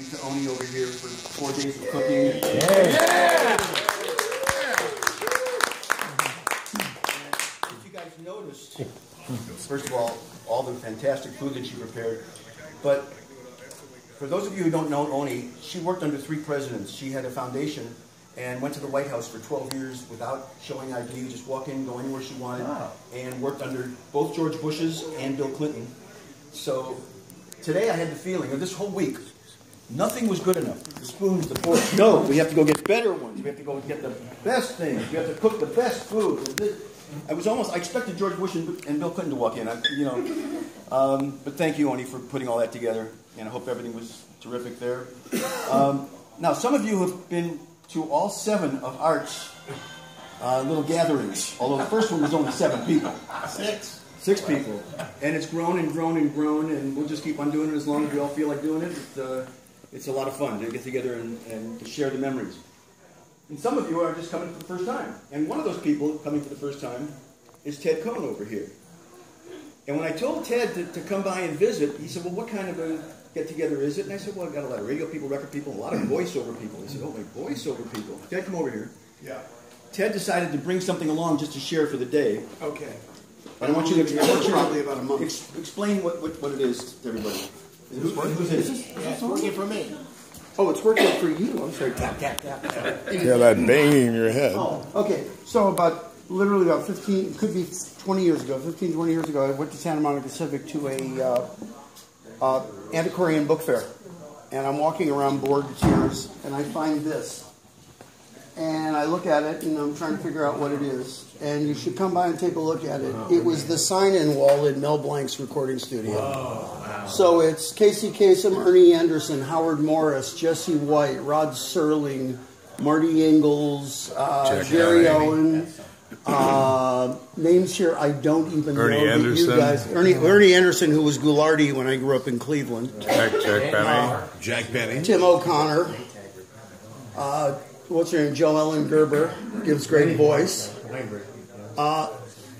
Thanks to Oni over here for 4 days of cooking. Yeah. Yeah. If you guys noticed, first of all the fantastic food that she prepared, but for those of you who don't know Oni, she worked under 3 presidents. She had a foundation and went to the White House for 12 years without showing ID, just walk in, go anywhere she wanted, and worked under both George Bushes and Bill Clinton. So today I had the feeling, or this whole week, nothing was good enough. The spoons, the forks, no, we have to go get better ones. We have to go get the best things. We have to cook the best food. I expected George Bush and Bill Clinton to walk in, but thank you, Oni, for putting all that together, and I hope everything was terrific there. Now, some of you have been to all 7 of Art's little gatherings, although the first one was only 7 people. 6. 6 people. And it's grown and grown and grown, and we'll just keep on doing it as long as we all feel like doing it. It's a lot of fun to get together and to share the memories. And some of you are just coming for the first time. And one of those people coming for the first time is Ted Cohen over here. And when I told Ted to come by and visit, he said, well, what kind of a get-together is it? And I said, well, I've got a lot of radio people, record people, a lot of voiceover people. He said, oh, my voiceover people. Ted, come over here. Yeah. Ted decided to bring something along just to share for the day. Okay. But I want you to explain what it is to everybody. Who's this? It's working for me. Oh, it's working for you. I'm sorry. Tap, tap, tap. Yeah, that banging in your head. Oh, okay. So about 15, it could be 20 years ago, 15, 20 years ago, I went to Santa Monica Civic to a antiquarian book fair. And I'm walking around bored to tears, and I find this. And I look at it, and I'm trying to figure out what it is. And you should come by and take a look at it. Wow. It was the sign-in wall in Mel Blanc's recording studio. Whoa. Wow. So it's Casey Kasem, Ernie Anderson, Howard Morris, Jesse White, Rod Serling, Marty Ingels, Jerry Owen. Names here I don't even know. You guys. Ernie Anderson, who was Ghoulardi when I grew up in Cleveland. Jack Benny. Jack Benny. Tim O'Connor. What's her name? Joe Ellen Gerber gives great voice.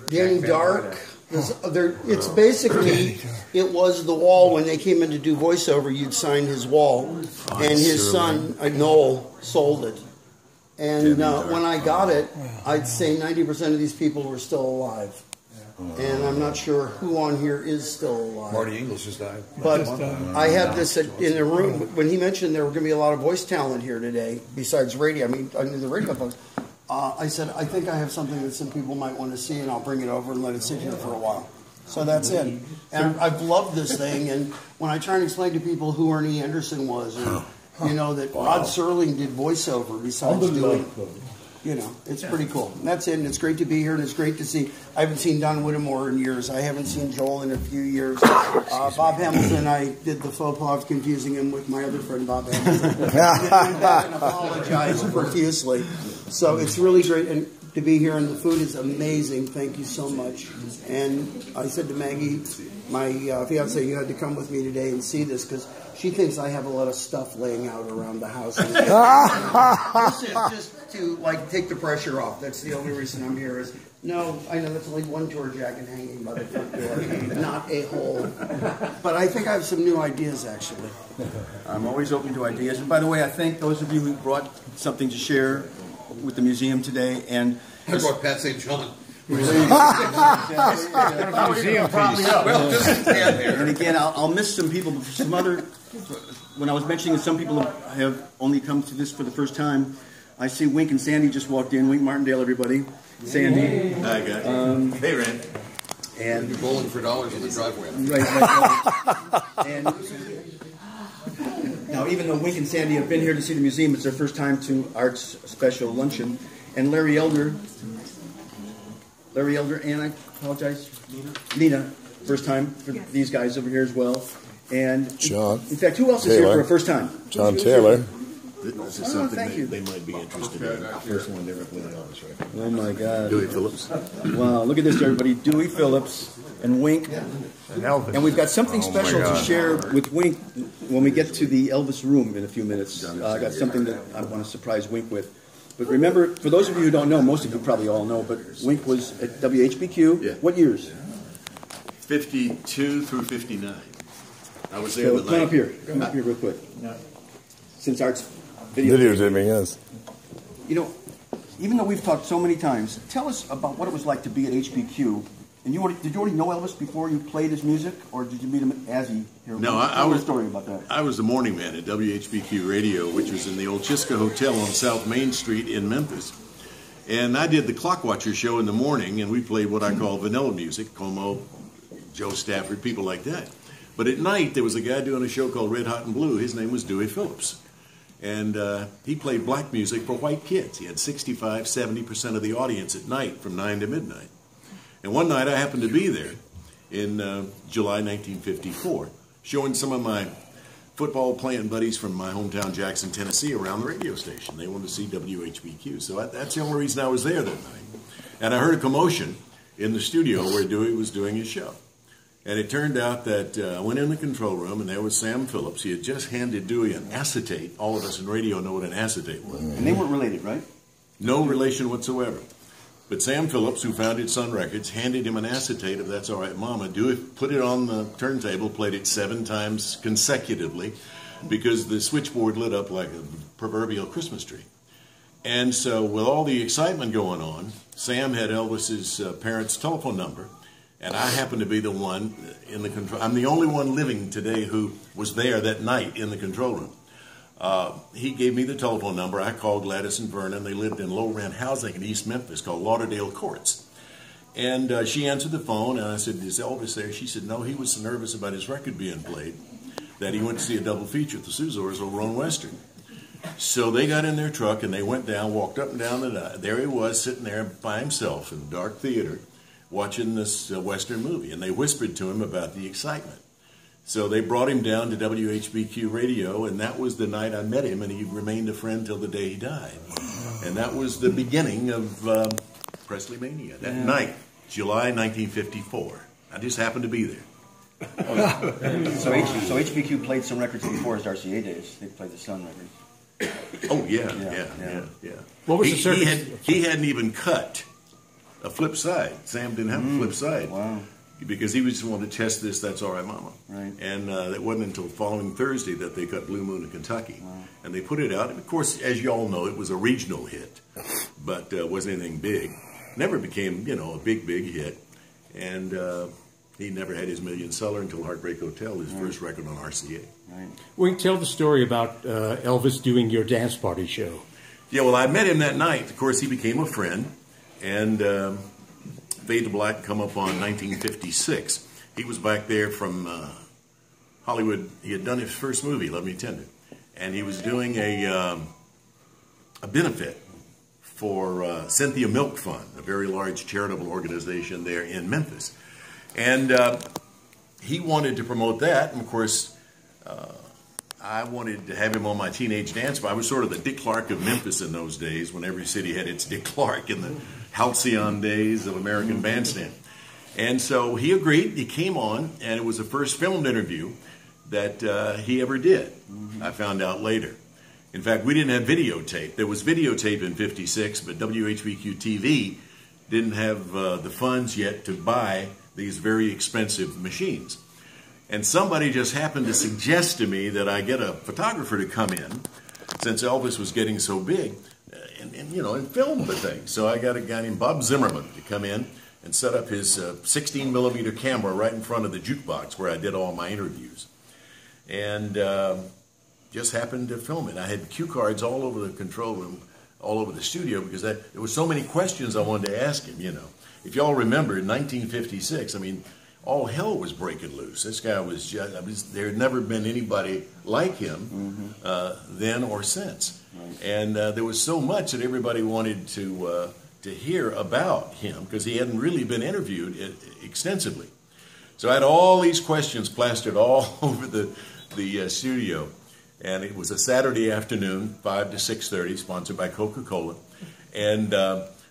Dan Dark. It's basically, it was the wall when they came in to do voiceover. You'd sign his wall, and his son Noel sold it. And when I got it, I'd say 90% of these people were still alive. And I'm not sure who on here is still alive. Marty Ingels just died. But I had this in the room when he mentioned there were going to be a lot of voice talent here today, besides radio. I knew the radio folks. I said, I think I have something that some people might want to see, and I'll bring it over and let it sit here for a while. So that's it. And I've loved this thing. And when I try and explain to people who Ernie Anderson was, and, you know, that Rod Serling did voiceover besides doing... You know, it's pretty cool. And that's it, and it's great to be here, and it's great to see. I haven't seen Don Whittemore in years. I haven't seen Joel in a few years. Bob Hamilton, I did the faux pas of confusing him with my other friend, Bob Hamilton. And apologize profusely. So it's really great to be here, and the food is amazing. Thank you so much. And I said to Maggie, my fiancée, you had to come with me today and see this, because she thinks I have a lot of stuff laying out around the house. Just to, like, take the pressure off. That's the only reason I'm here is, no, I know that's only one tour jacket hanging by the front door, not a whole. But I think I have some new ideas, actually. I'm always open to ideas. And by the way, I thank those of you who brought something to share with the museum today. And I brought Pat St. John. And again, I'll miss some people, but some other... When I was mentioning some people have only come to this for the first time, I see Wink and Sandy just walked in. Wink Martindale, everybody. Sandy. Hi, guys. Hey, Ren. And you're bowling for dollars in the driveway. Right. And now, even though Wink and Sandy have been here to see the museum, it's their first time to Art's special luncheon. And Larry Elder, and I apologize, Nina, first time for these guys over here as well. And John. In fact, who else is here for a first time? John Taylor. This is something they might be interested in. The first one they're really on is right. Oh my God. Dewey Phillips. Wow, look at this, everybody. Dewey Phillips and Wink. And Elvis. And we've got something special to share with Wink when we get to the Elvis room in a few minutes. I got something that I want to surprise Wink with. But remember, for those of you who don't know, most of you probably all know, but Wink was at WHBQ. Yeah. What years? 52 through 59. I was there. Come up here real quick. since Art's videotaping, yes. You know, even though we've talked so many times, tell us about what it was like to be at HBQ. And you already, did you already know Elvis before you played his music, or did you meet him as he? No, I was. A story about that. I was the morning man at WHBQ Radio, which was in the old Chisca Hotel on South Main Street in Memphis, and I did the Clock Watcher show in the morning, and we played what I call vanilla music, Como, Joe Stafford, people like that. But at night there was a guy doing a show called Red Hot and Blue. His name was Dewey Phillips. And he played black music for white kids. He had 65–70% of the audience at night from 9 to midnight. And one night I happened to be there in July 1954, showing some of my football playing buddies from my hometown Jackson, Tennessee, around the radio station. They wanted to see WHBQ. So that's the only reason I was there that night. And I heard a commotion in the studio where Dewey was doing his show. And it turned out that I went in the control room, and there was Sam Phillips. He had just handed Dewey an acetate. All of us in radio know what an acetate was. And they weren't related, right? No relation whatsoever. But Sam Phillips, who founded Sun Records, handed him an acetate of That's All Right Mama. Dewey put it on the turntable, played it 7 times consecutively, because the switchboard lit up like a proverbial Christmas tree. And so with all the excitement going on, Sam had Elvis's parents' telephone number. And I happened to be the one in the control. I'm the only one living today who was there that night in the control room. He gave me the telephone number. I called Gladys and Vernon. They lived in low-rent housing in East Memphis called Lauderdale Courts. And she answered the phone, and I said, "Is Elvis there?" She said, "No, he was nervous about his record being played, that he went to see a double feature at the Suzors over on Western." So they got in their truck, and they went down, walked up and down the night. There he was, sitting there by himself in the dark theater, watching this Western movie, and they whispered to him about the excitement. So they brought him down to WHBQ Radio, and that was the night I met him, and he remained a friend till the day he died. And that was the beginning of Presley Mania, that night, July 1954. I just happened to be there. So HBQ played some records before his RCA days. They played the Sun Records. Oh, yeah. What was the circus? He hadn't even cut a flip side. Sam didn't have a flip side. Wow. Because he just wanted to test this That's All Right Mama. Right. And it wasn't until following Thursday that they cut Blue Moon of Kentucky. Wow. And they put it out. And of course, as you all know, it was a regional hit, but wasn't anything big. Never became, you know, a big, big hit. And he never had his million seller until Heartbreak Hotel, his first record on RCA. Right. Well, tell the story about Elvis doing your dance party show. Yeah, well, I met him that night. Of course, he became a friend. And Fade to Black come up on 1956. He was back there from Hollywood. He had done his first movie, Love Me Tender. And he was doing a benefit for Cynthia Milk Fund, a very large charitable organization there in Memphis. And he wanted to promote that. And, of course, I wanted to have him on my teenage dance. I was sort of the Dick Clark of Memphis in those days, when every city had its Dick Clark in the halcyon days of American Bandstand. And so he agreed. He came on, and it was the first filmed interview that he ever did, I found out later. In fact, we didn't have videotape. There was videotape in 56, but WHBQ TV didn't have the funds yet to buy these very expensive machines. And somebody just happened to suggest to me that I get a photographer to come in, since Elvis was getting so big, and you know, and film the thing. So I got a guy named Bob Zimmerman to come in and set up his 16mm camera right in front of the jukebox where I did all my interviews. And just happened to film it. I had cue cards all over the control room, all over the studio, because there were so many questions I wanted to ask him, you know. If y'all remember, in 1956, I mean, all hell was breaking loose. This guy was just, I mean, there had never been anybody like him then or since. Right. And there was so much that everybody wanted to hear about him, because he hadn't really been interviewed extensively. So I had all these questions plastered all over the studio. And it was a Saturday afternoon, 5 to 6:30, sponsored by Coca-Cola. And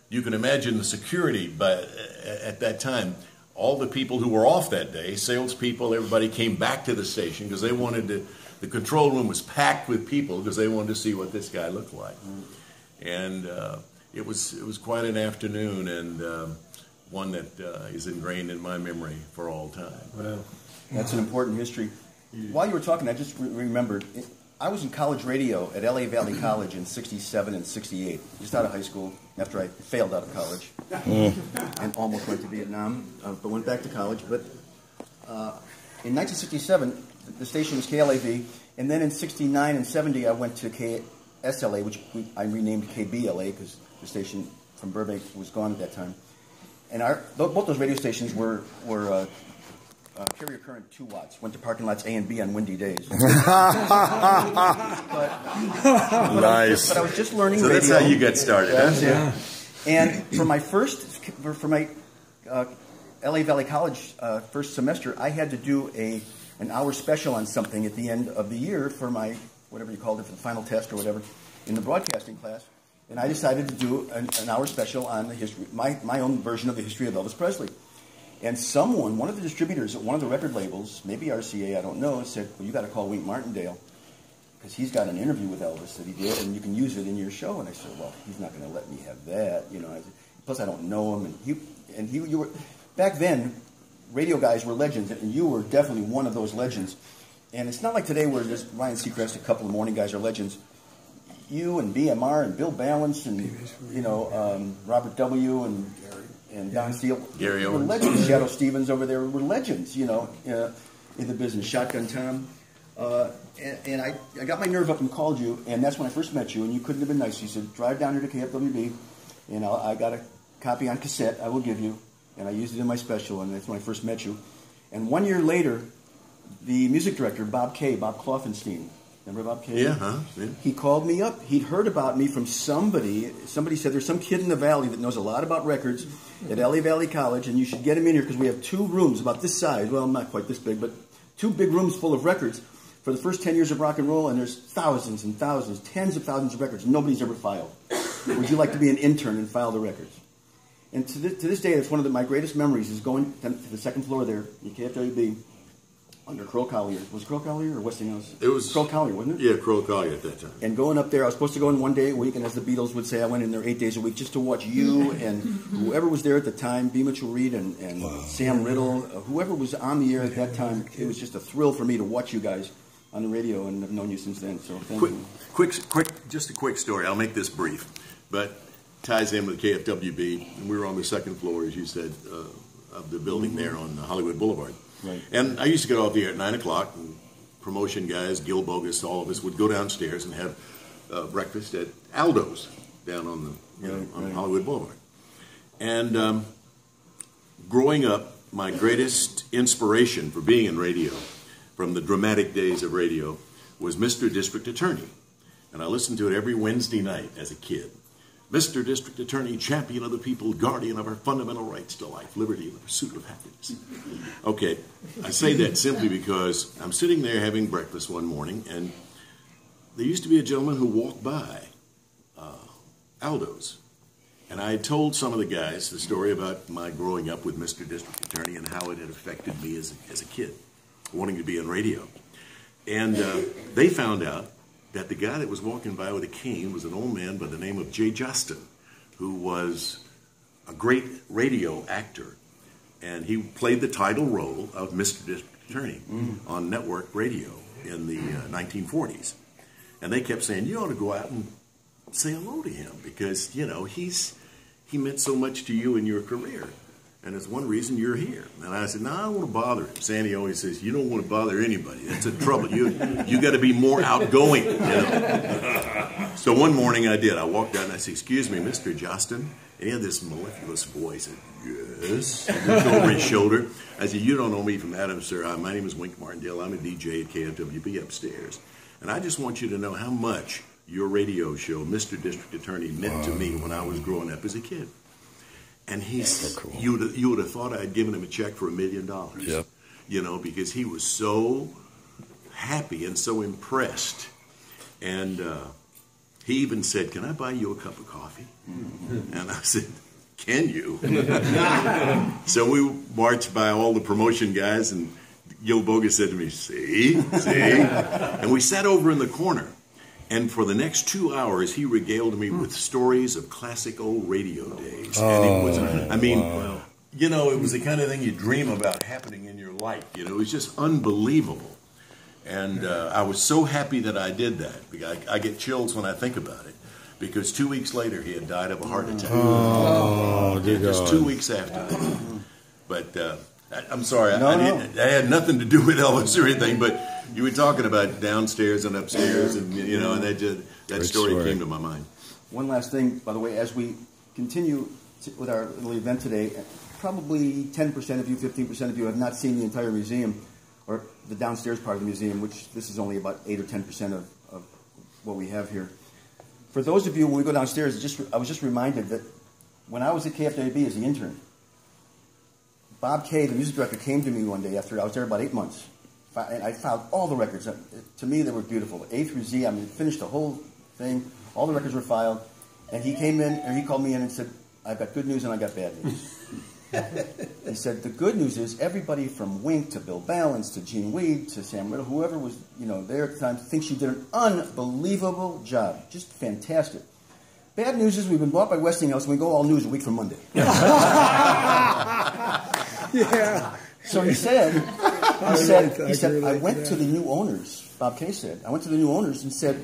you can imagine the security at that time. All the people who were off that day, salespeople, everybody came back to the station because they wanted to, the control room was packed with people because they wanted to see what this guy looked like. And it was quite an afternoon, and one that is ingrained in my memory for all time. Well, that's an important history. While you were talking, I just remembered, I was in college radio at L.A. Valley College in 67 and 68, just out of high school, after I failed out of college and almost went to Vietnam, but went back to college. But in 1967, the station was KLAV, and then in 69 and 70, I went to KSLA, which I renamed KBLA because the station from Burbank was gone at that time. And both those radio stations were carrier current 2 watts. Went to parking lots A and B on windy days. but nice. But I was just learning. So that's radio. How you got started. Yeah. And for my L.A. Valley College first semester, I had to do an hour special on something at the end of the year for my whatever you called it, for the final test or whatever, in the broadcasting class. And I decided to do an hour special on the history, my own version of the history of Elvis Presley. And someone, one of the distributors at one of the record labels, maybe RCA, I don't know, said, well, you got to call Wink Martindale because he's got an interview with Elvis that he did, and you can use it in your show. And I said, well, he's not going to let me have that, you know. I said, plus, I don't know him. You were back then, radio guys were legends, and you were definitely one of those legends. And it's not like today where there's Ryan Seacrest, a couple of morning guys are legends. You and BMR and Bill Balance and you know Robert W. and Don Steele, Jerry Owen, were legends. Shadow Stevens over there were legends, you know, in the business. Shotgun Tom, and I got my nerve up and called you, and that's when I first met you. And you couldn't have been nice. You said, "Drive down here to KFWB, and I got a copy on cassette. I will give you." And I used it in my special, and that's when I first met you. And 1 year later, the music director Bob Klopfenstein. Remember Bob K? Yeah, huh? Yeah. He called me up. He'd heard about me from somebody. Somebody said, there's some kid in the valley that knows a lot about records at L.A. Valley College, and you should get him in here because we have 2 rooms about this size. Well, not quite this big, but 2 big rooms full of records for the first 10 years of rock and roll, and there's thousands and thousands, tens of thousands of records. Nobody's ever filed. Would you like to be an intern and file the records? And to this day, that's one of my greatest memories is going to the second floor there at KFWB. Under Crow Collier. Was it Crow Collier or Westinghouse? It was Crow Collier, wasn't it? Yeah, Crow Collier at that time. And going up there, I was supposed to go in 1 day a week, and as the Beatles would say, I went in there 8 days a week just to watch you and whoever was there at the time, B. Mitchell Reed and wow. Sam Riddle, whoever was on the air at that time. It was just a thrill for me to watch you guys on the radio, and I've known you since then. So thank you. Just a quick story. I'll make this brief, but ties in with KFWB, and we were on the second floor, as you said, of the building there on Hollywood Boulevard. Right. And I used to get off the air at 9 o'clock, and promotion guys, Gil Bogus, all of us would go downstairs and have breakfast at Aldo's down on the on Hollywood Boulevard. And growing up, my greatest inspiration for being in radio, from the dramatic days of radio, was Mr. District Attorney, and I listened to it every Wednesday night as a kid. Mr. District Attorney, champion of the people, guardian of our fundamental rights to life, liberty, and the pursuit of happiness. Okay, I say that simply because I'm sitting there having breakfast one morning, and there used to be a gentleman who walked by Aldo's. And I had told some of the guys the story about my growing up with Mr. District Attorney and how it had affected me as a kid, wanting to be in radio. And they found out that the guy that was walking by with a cane was an old man by the name of Jay Justin, who was a great radio actor. And he played the title role of Mr. District Attorney on network radio in the 1940s. And they kept saying, you ought to go out and say hello to him because, you know, he meant so much to you in your career. And it's one reason you're here. And I said, no, I don't want to bother him. Sandy always says, you don't want to bother anybody. That's a trouble. You got to be more outgoing. You know? So one morning I did. I walked out and I said, excuse me, Mr. Justin. And he had this mellifluous voice. I said, yes. And he looked over his shoulder. I said, you don't know me from Adam, sir. My name is Wink Martindale. I'm a DJ at KFWB upstairs. And I just want you to know how much your radio show, Mr. District Attorney, meant to me when I was growing up as a kid. And you would have thought I had given him a check for $1 million, you know, because he was so happy and so impressed. And he even said, can I buy you a cup of coffee? And I said, can you? So we marched by all the promotion guys, and Gil Bogus said to me, see? And we sat over in the corner. And for the next 2 hours, he regaled me with stories of classic old radio days. And it was, I mean, you know, it was the kind of thing you dream about happening in your life. You know, it was just unbelievable. And I was so happy that I did that. Because I get chills when I think about it. Because 2 weeks later, he had died of a heart attack. Oh, dear God. Just 2 weeks after that. But I'm sorry, I had nothing to do with Elvis or anything. But you were talking about downstairs and upstairs, and you know, and that just, that story came to my mind. One last thing, by the way, as we continue with our little event today, probably 10% of you, 15% of you have not seen the entire museum, or the downstairs part of the museum, which this is only about 8 or 10% of what we have here. For those of you, when we go downstairs, I was just reminded that when I was at KFWB as the intern, Bob Kay, the music director, came to me one day after I was there about 8 months. And I found all the records. To me, they were beautiful. A through Z, I mean, finished the whole thing. All the records were filed. And he came in, and he called me in and said, I've got good news and I've got bad news. He said, the good news is everybody from Wink to Bill Balance to Gene Weed to Sam Riddle, whoever was there at the time, thinks you did an unbelievable job. Just fantastic. Bad news is we've been bought by Westinghouse, and we go all news a week from Monday. Yeah. So he said, I went to the new owners, Bob Kay said, I went to the new owners and said,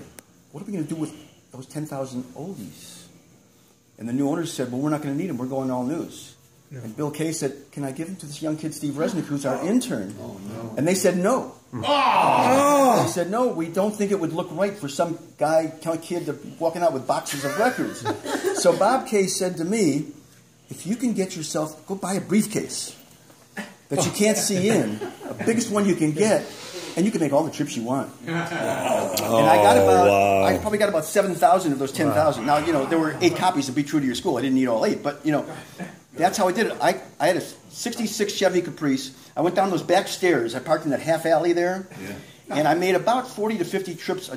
what are we going to do with those 10,000 oldies? And the new owners said, well, we're not going to need them. We're going all news. No. And Bill Kay said, can I give them to this young kid, Steve Resnick, who's our intern? Oh, no. And they said no. Oh. They said, no, we don't think it would look right for some guy, kid to walking out with boxes of records. So Bob Kay said to me, if you can get yourself, go buy a briefcase that you can't see in, the biggest one you can get, and you can make all the trips you want. And I got about, I probably got about 7,000 of those 10,000. Now, there were 8 copies of Be True to Your School. I didn't need all 8, but, that's how I did it. I had a 66 Chevy Caprice. I went down those back stairs. I parked in that half alley there, and I made about 40 to 50 trips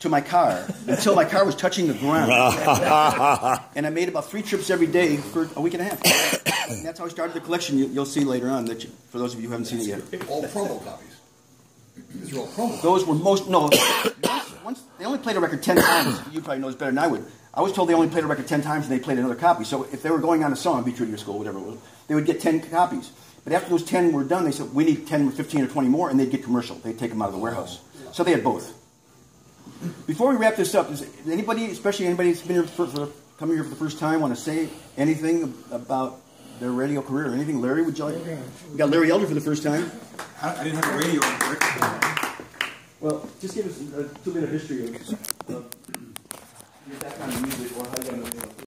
to my car until my car was touching the ground. And I made about 3 trips every day for a week and a half. And that's how I started the collection. You'll see later on, that for those of you who haven't seen it yet. All promo copies. These are all promo copies. Those were most, no. once, they only played a record 10 times. You probably know this better than I would. I was told they only played a record 10 times and they played another copy. So if they were going on a song, Be True to Your School, whatever it was, they would get 10 copies. But after those 10 were done, they said, we need 10 or 15 or 20 more, and they'd get commercial. They'd take them out of the warehouse. So they had both. Before we wrap this up, is anybody, especially anybody that's been here coming here for the first time, want to say anything about their radio career or anything? Larry, would you like? We got Larry Elder for the first time. I didn't have a radio on. Well, just give us a 2-minute history of your background in music.